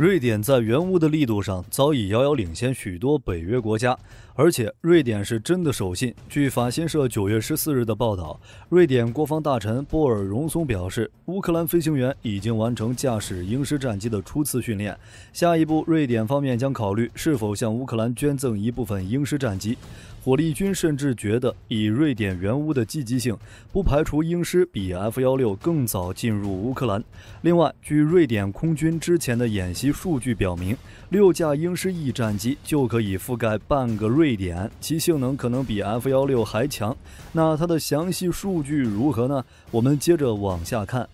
瑞典在原物的力度上早已遥遥领先许多北约国家，而且瑞典是真的守信。据法新社9月14日的报道，瑞典国防大臣波尔荣松表示，乌克兰飞行员已经完成驾驶鹰狮战机的初次训练，下一步瑞典方面将考虑是否向乌克兰捐赠一部分鹰狮战机。火力军甚至觉得，以瑞典援乌的积极性，不排除鹰狮比 F-16 更早进入乌克兰。另外，据瑞典空军之前的演习数据表明，6架鹰狮 E 战机就可以覆盖半个瑞典，其性能可能比 F-16 还强。那它的详细数据如何呢？我们接着往下看。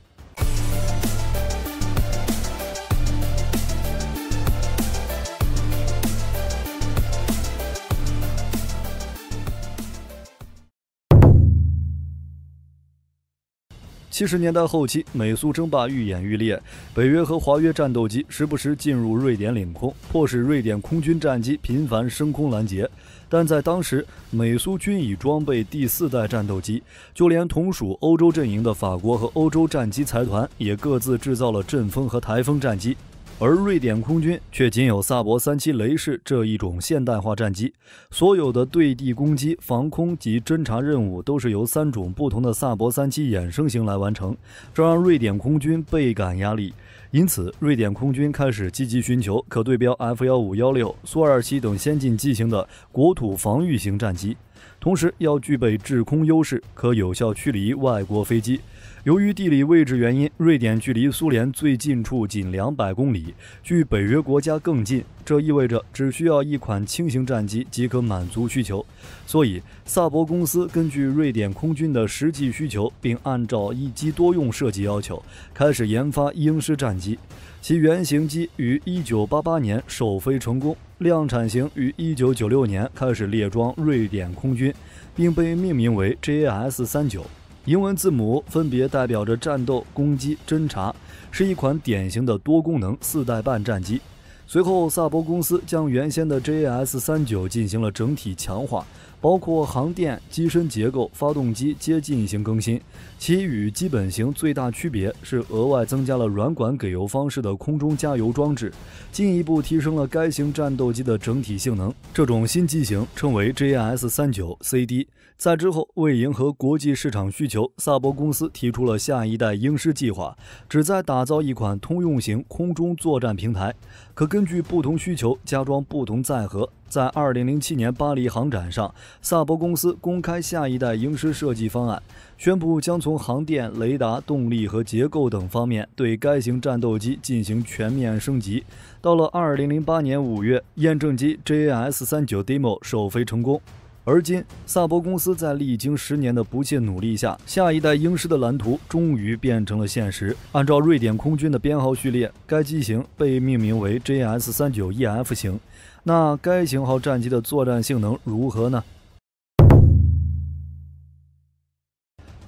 70年代后期，美苏争霸愈演愈烈，北约和华约战斗机时不时进入瑞典领空，迫使瑞典空军战机频繁升空拦截。但在当时，美苏均已装备第4代战斗机，就连同属欧洲阵营的法国和欧洲战机财团也各自制造了阵风和台风战机。而瑞典空军却仅有萨博37雷式这一种现代化战机，所有的对地攻击、防空及侦察任务都是由3种不同的萨博37衍生型来完成，这让瑞典空军倍感压力。因此，瑞典空军开始积极寻求可对标 F-1516、苏-27等先进机型的国土防御型战机，同时要具备制空优势，可有效驱离外国飞机。由于地理位置原因，瑞典距离苏联最近处仅200公里，距北约国家更近，这意味着只需要一款轻型战机即可满足需求。所以，萨博公司根据瑞典空军的实际需求，并按照一机多用设计要求，开始研发鹰狮战机。其原型机于1988年首飞成功，量产型于1996年开始列装瑞典空军，并被命名为 JS-39， 英文字母分别代表着战斗、攻击、侦察，是一款典型的多功能4代半战机。随后，萨博公司将原先的 JS-39 进行了整体强化，包括航电、机身结构、发动机皆进行更新。其与基本型最大区别是额外增加了软管给油方式的空中加油装置，进一步提升了该型战斗机的整体性能。这种新机型称为 JS-39CD。在之后，为迎合国际市场需求，萨博公司提出了下一代鹰狮计划，旨在打造一款通用型空中作战平台，可根据不同需求加装不同载荷。在2007年巴黎航展上，萨博公司公开下一代鹰狮设计方案，宣布将从航电、雷达、动力和结构等方面对该型战斗机进行全面升级。到了2008年5月，验证机 JS-39 Demo 首飞成功。而今，萨博公司在历经10年的不懈努力下，下一代鹰狮的蓝图终于变成了现实。按照瑞典空军的编号序列，该机型被命名为 JS-39EF 型。那该型号战机的作战性能如何呢？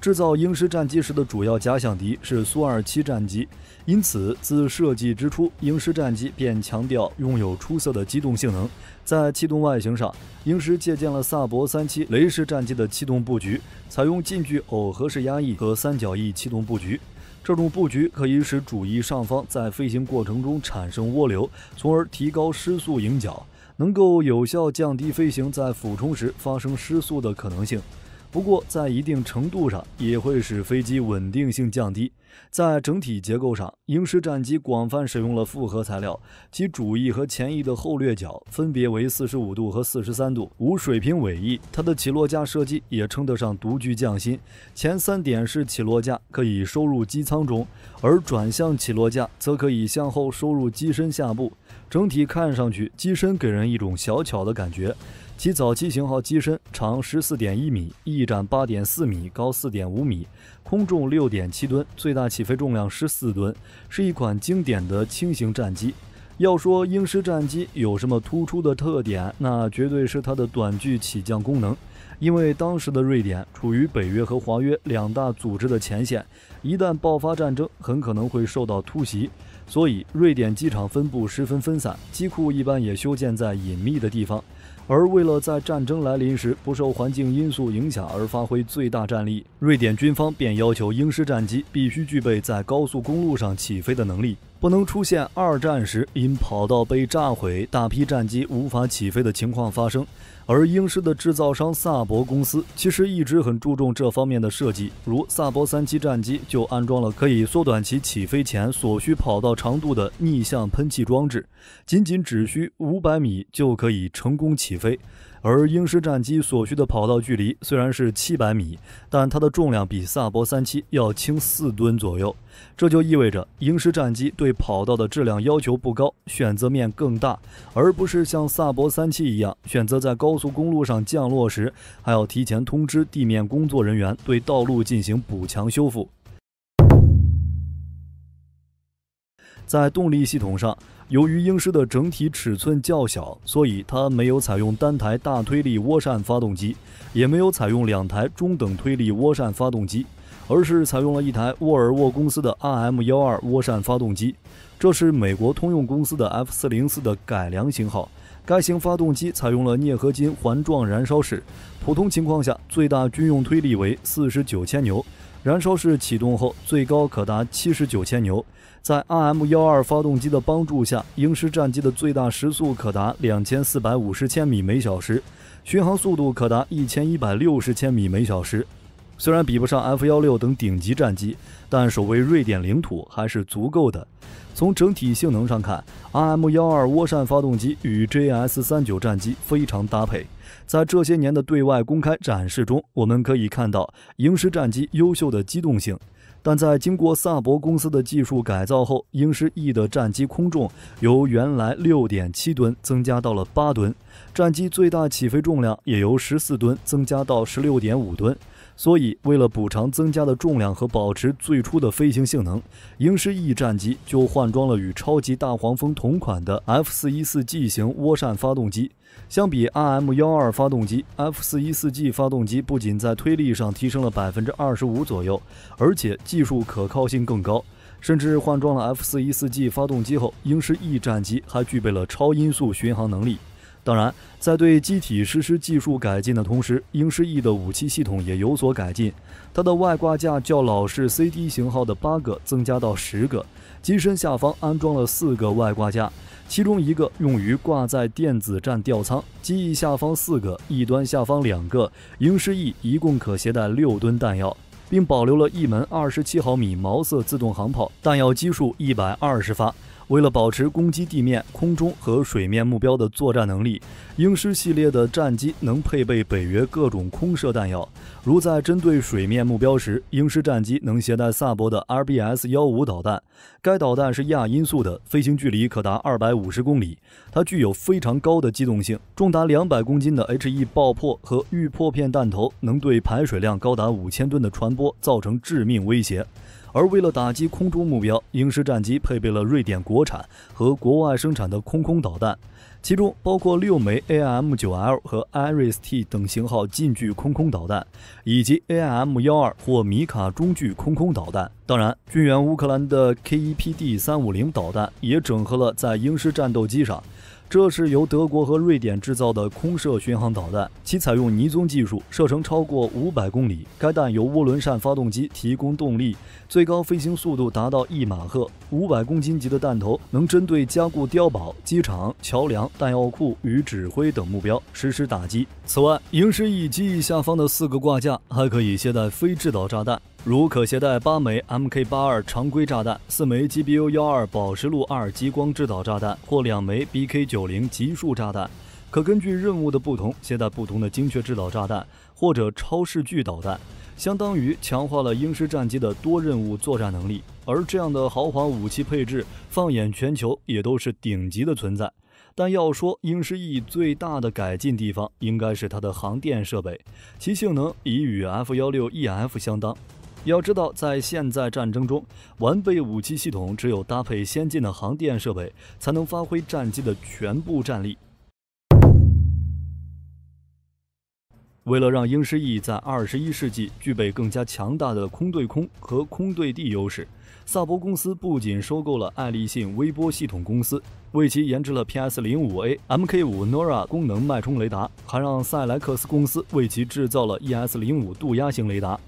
制造鹰狮战机时的主要假想敌是苏-27战机，因此自设计之初，鹰狮战机便强调拥有出色的机动性能。在气动外形上，鹰狮借鉴了萨博37雷式战机的气动布局，采用近距耦合式压抑和三角翼气动布局。这种布局可以使主翼上方在飞行过程中产生涡流，从而提高失速迎角，能够有效降低飞行在俯冲时发生失速的可能性。不过，在一定程度上也会使飞机稳定性降低。在整体结构上，鹰狮战机广泛使用了复合材料，其主翼和前翼的后掠角分别为45度和43度，无水平尾翼。它的起落架设计也称得上独具匠心，前3点是起落架可以收入机舱中，而转向起落架则可以向后收入机身下部。整体看上去，机身给人一种小巧的感觉。其早期型号机身长 14.1 米，翼展 8.4 米，高 4.5 米，空重 6.7 吨，最大起飞重量14吨，是一款经典的轻型战机。要说鹰狮战机有什么突出的特点，那绝对是它的短距起降功能。因为当时的瑞典处于北约和华约2大组织的前线，一旦爆发战争，很可能会受到突袭。所以，瑞典机场分布十分分散，机库一般也修建在隐秘的地方。而为了在战争来临时不受环境因素影响而发挥最大战力，瑞典军方便要求鹰狮战机必须具备在高速公路上起飞的能力。不能出现二战时因跑道被炸毁，大批战机无法起飞的情况发生。而英式的制造商萨博公司其实一直很注重这方面的设计，如萨博37战机就安装了可以缩短其起飞前所需跑道长度的逆向喷气装置，仅仅只需500米就可以成功起飞。而英式战机所需的跑道距离虽然是700米，但它的重量比萨博37要轻4吨左右。这就意味着英式战机对跑道的质量要求不高，选择面更大，而不是像萨博37一样，选择在高速公路上降落时还要提前通知地面工作人员对道路进行补强修复。在动力系统上，由于英式的整体尺寸较小，所以它没有采用单台大推力涡扇发动机，也没有采用两台中等推力涡扇发动机，而是采用了一台沃尔沃公司的 RM-12 涡扇发动机。这是美国通用公司的 F-404 的改良型号。该型发动机采用了镍合金环状燃烧室，普通情况下最大军用推力为49千牛，燃烧室启动后最高可达79千牛。在 RM-12 发动机的帮助下，英式战机的最大时速可达2450千米每小时，巡航速度可达1160千米每小时。虽然比不上 F-16 等顶级战机，但守卫瑞典领土还是足够的。从整体性能上看， RM-12 涡扇发动机与 JS-39 战机非常搭配。在这些年的对外公开展示中，我们可以看到英式战机优秀的机动性。但在经过萨博公司的技术改造后，英式 E 的战机空重由原来 6.7 吨增加到了8吨，战机最大起飞重量也由14吨增加到 16.5 吨。所以，为了补偿增加的重量和保持最初的飞行性能，英式 E 战机就换装了与超级大黄蜂同款的 F-414G 型涡扇发动机。相比 RM-12 发动机 ，F-414G 发动机不仅在推力上提升了 25% 左右，而且技术可靠性更高。甚至换装了 F-414G 发动机后，英式 E 战机还具备了超音速巡航能力。当然，在对机体实施技术改进的同时，英式 E 的武器系统也有所改进。它的外挂架较老式 CD 型号的8个增加到10个，机身下方安装了4个外挂架，其中一个用于挂在电子战吊舱，机翼下方4个，翼端下方2个。英式 E 一共可携带6吨弹药，并保留了一门27毫米毛瑟自动航炮，弹药基数120发。为了保持攻击地面、空中和水面目标的作战能力，英式系列的战机能配备北约各种空射弹药。如在针对水面目标时，英式战机能携带萨博的 RBS-15 导弹，该导弹是亚音速的，飞行距离可达250公里。它具有非常高的机动性，重达200公斤的 HE 爆破和预破片弹头能对排水量高达5000吨的船舶造成致命威胁。而为了打击空中目标，英式战机配备了瑞典国产和国外生产的空空导弹，其中包括6枚 AIM-9L 和 IRIS-T 等型号近距空空导弹，以及 AIM-12 或米卡中距空空导弹。当然，军援乌克兰的 KEPD-350 导弹也整合了在英式战斗机上。这是由德国和瑞典制造的空射巡航导弹，其采用泥棕技术，射程超过500公里。该弹由涡轮扇发动机提供动力，最高飞行速度达到1马赫。500公斤级的弹头能针对加固碉堡、机场、桥梁、弹药库与指挥等目标实施打击。此外，英式 E 机翼下方的4个挂架还可以携带非制导炸弹，如可携带8枚 Mk82 常规炸弹、4枚 GBU-12 宝石路2激光制导炸弹或2枚 BK90 集束炸弹，可根据任务的不同携带不同的精确制导炸弹或者超视距导弹，相当于强化了英式战机的多任务作战能力。而这样的豪华武器配置，放眼全球也都是顶级的存在。但要说英式 E 最大的改进地方，应该是它的航电设备，其性能已与 F-16EF 相当。要知道，在现在战争中，完备武器系统只有搭配先进的航电设备，才能发挥战机的全部战力。为了让英式 E 在21世纪具备更加强大的空对空和空对地优势，萨博公司不仅收购了爱立信微波系统公司，为其研制了 PS-05/A Mk5 NORA 功能脉冲雷达，还让塞莱克斯公司为其制造了 ES-05 渡鸦型雷达。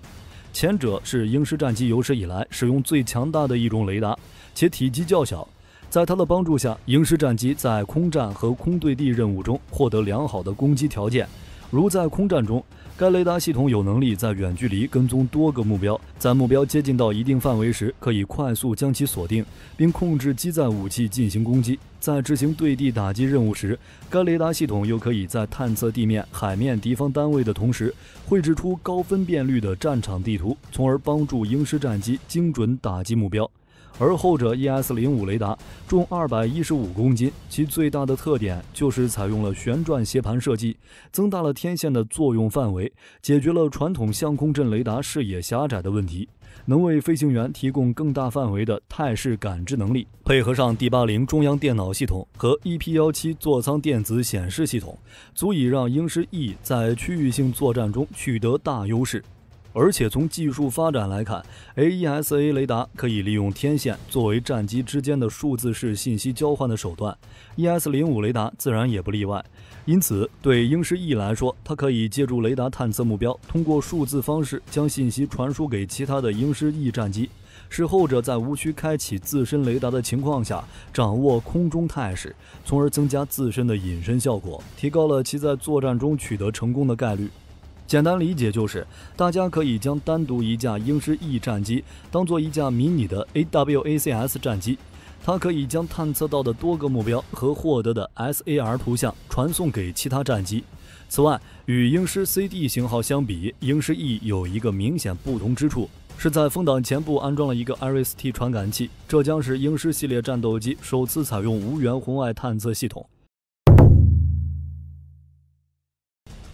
前者是英式战机有史以来使用最强大的一种雷达，且体积较小。在它的帮助下，营师战机在空战和空对地任务中获得良好的攻击条件。如在空战中，该雷达系统有能力在远距离跟踪多个目标，在目标接近到一定范围时，可以快速将其锁定，并控制机载武器进行攻击。在执行对地打击任务时，该雷达系统又可以在探测地面、海面敌方单位的同时，绘制出高分辨率的战场地图，从而帮助鹰狮战机精准打击目标。而后者 ES-05 雷达重215公斤，其最大的特点就是采用了旋转斜盘设计，增大了天线的作用范围，解决了传统相控阵雷达视野狭窄的问题，能为飞行员提供更大范围的态势感知能力。配合上 D80 中央电脑系统和 EP17 座舱电子显示系统，足以让鹰狮 E 在区域性作战中取得大优势。而且从技术发展来看 ，AESA 雷达可以利用天线作为战机之间的数字式信息交换的手段 ，ES-05 雷达自然也不例外。因此，对鹰狮 E 来说，它可以借助雷达探测目标，通过数字方式将信息传输给其他的鹰狮 E 战机，使后者在无需开启自身雷达的情况下掌握空中态势，从而增加自身的隐身效果，提高了其在作战中取得成功的概率。简单理解就是，大家可以将单独一架鹰狮 E 战机当做一架迷你的 AWACS 战机，它可以将探测到的多个目标和获得的 SAR 图像传送给其他战机。此外，与鹰狮 CD 型号相比，鹰狮 E 有一个明显不同之处，是在风挡前部安装了一个 IRIS-T 传感器，这将是鹰狮系列战斗机首次采用无源红外探测系统。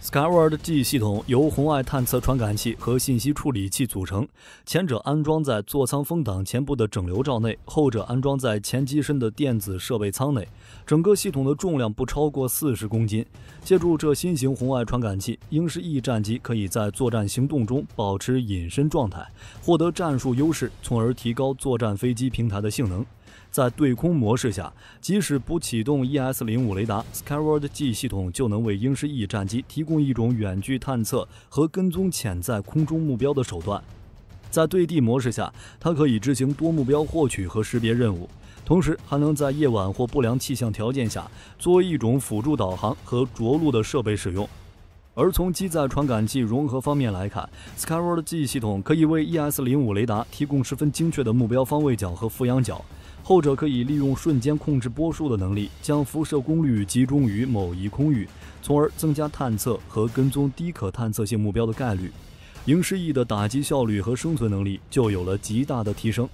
Skyward-G 系统由红外探测传感器和信息处理器组成，前者安装在座舱风挡前部的整流罩内，后者安装在前机身的电子设备舱内。整个系统的重量不超过40公斤。借助这新型红外传感器，鹰狮 E 战机可以在作战行动中保持隐身状态，获得战术优势，从而提高作战飞机平台的性能。在对空模式下，即使不启动 ES-05 雷达 ，Skyward-G 系统就能为鹰狮 E 战机提供一种远距探测和跟踪潜在空中目标的手段。在对地模式下，它可以执行多目标获取和识别任务，同时还能在夜晚或不良气象条件下作为一种辅助导航和着陆的设备使用。而从机载传感器融合方面来看 ，Skyward-G 系统可以为 ES-05 雷达提供十分精确的目标方位角和俯仰角。后者可以利用瞬间控制波束的能力，将辐射功率集中于某一空域，从而增加探测和跟踪低可探测性目标的概率。鹰狮 E 的打击效率和生存能力就有了极大的提升。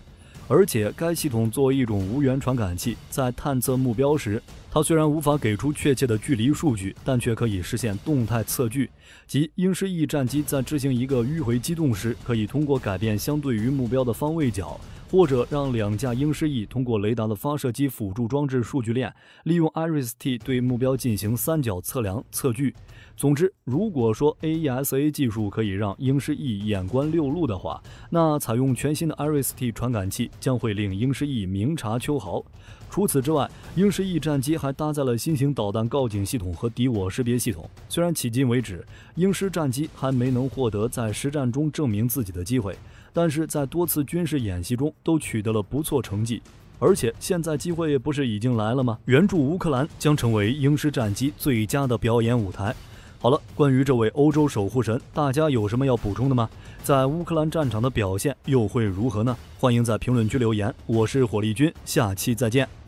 而且该系统作为一种无源传感器，在探测目标时，它虽然无法给出确切的距离数据，但却可以实现动态测距，即鹰狮 E 战机在执行一个迂回机动时，可以通过改变相对于目标的方位角，或者让两架鹰狮 E 通过雷达的发射机辅助装置数据链，利用 IRIS-T 对目标进行三角测量测距。总之，如果说 AESA 技术可以让鹰狮 E 眼观六路的话，那采用全新的 IRIS-T 传感器将会令鹰狮 E 明察秋毫。除此之外，鹰狮 E 战机还搭载了新型导弹告警系统和敌我识别系统。虽然迄今为止，鹰狮战机还没能获得在实战中证明自己的机会，但是在多次军事演习中都取得了不错成绩。而且现在机会不是已经来了吗？援助乌克兰将成为鹰狮战机最佳的表演舞台。好了，关于这位欧洲守护神，大家有什么要补充的吗？在乌克兰战场的表现又会如何呢？欢迎在评论区留言。我是火力军，下期再见。